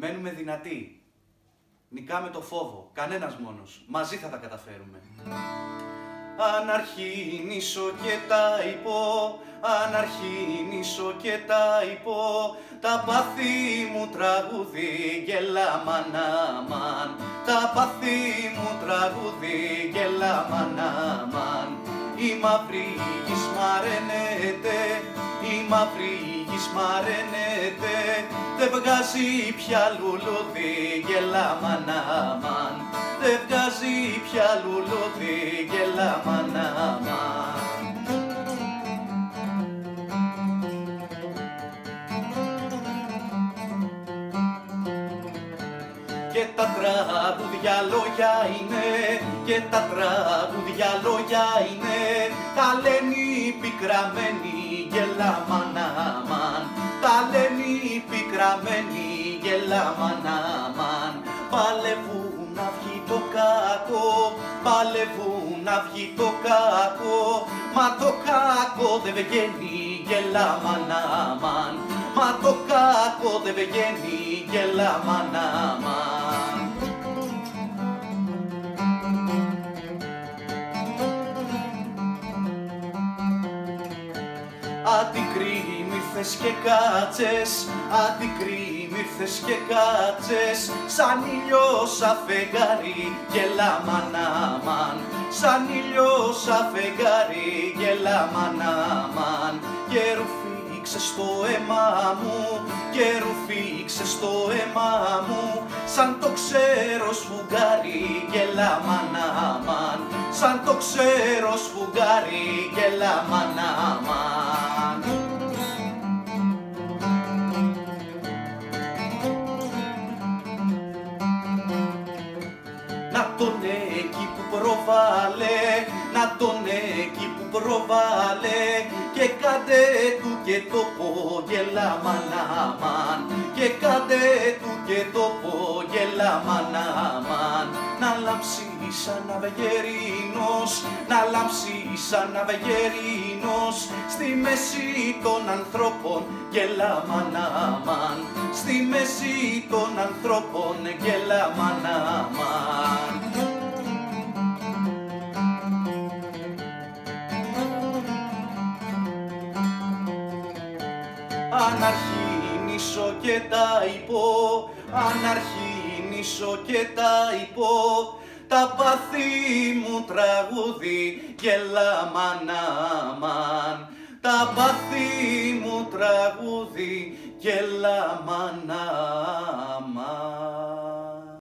Μένουμε δυνατοί. Νικάμε το φόβο. Κανένας μόνος. Μαζί θα τα καταφέρουμε. Αναρχή, νήσο και τα υπό. Αναρχή, νήσο και τα υπό. Τα πάθη μου τραγούδι γελά μανάμαν. Τα πάθη μου τραγούδι γελά μανάμαν. Η μαύρη γης μαραίνεται. Η μαύρη γης μαραίνεται. Δε βγάζει πια λουλούδι γελά μανάμαν. Δε βγάζει πια λουλούδι γελά μανάμαν. Και τα τραγούδια λόγια είναι, και τα τραγούδια λόγια είναι, τα λένε οι πικραμένοι γελά μανάμαν. Τα λένε οι πικραμένοι γελά μανάμαν. Παλεύουν να βγει το κακό, παλεύουν να βγει το κακό, μα το κακό δεν βγαίνει γελά μανάμαν. Μα το κακό δεν βγαίνει γελά μανάμαν. Αντικρίμ ήρθες και κάτσες, αντικρίμ ήρθες και κάτσες, σαν ήλιο σαν φεγγάρι γελά μανάμαν. Σαν ήλιο σαν φεγγάρι γελά μανάμαν. Και ρουφήξες στο αίμα μου, και ρουφήξες στο αίμα μου, σαν το ξέρω σφουγγάρι γελά μανάμαν. Σαν το ξέρω σφουγγάρι γελά μανάμαν. Να τον εκεί που προβάλλε, να τον εκεί που προβάλλε, και κάντε του και το πω γελά μανάμαν. Και κάντε του και το πω γελά μανάμαν. Να λάμψει σαν αυγερινός, να λάμψει σαν αυγερινός, στη μέση των ανθρώπων γελά μανάμαν. Στη μέση των ανθρώπων γελά μανάμαν. Αναρχή, νήσο και τα υπό. Αναρχή, νήσο και τα υπό. Τα πάθη μου τραγούδι γελά μανάμαν. Τα πάθη μου τραγούδι γελά μανάμαν.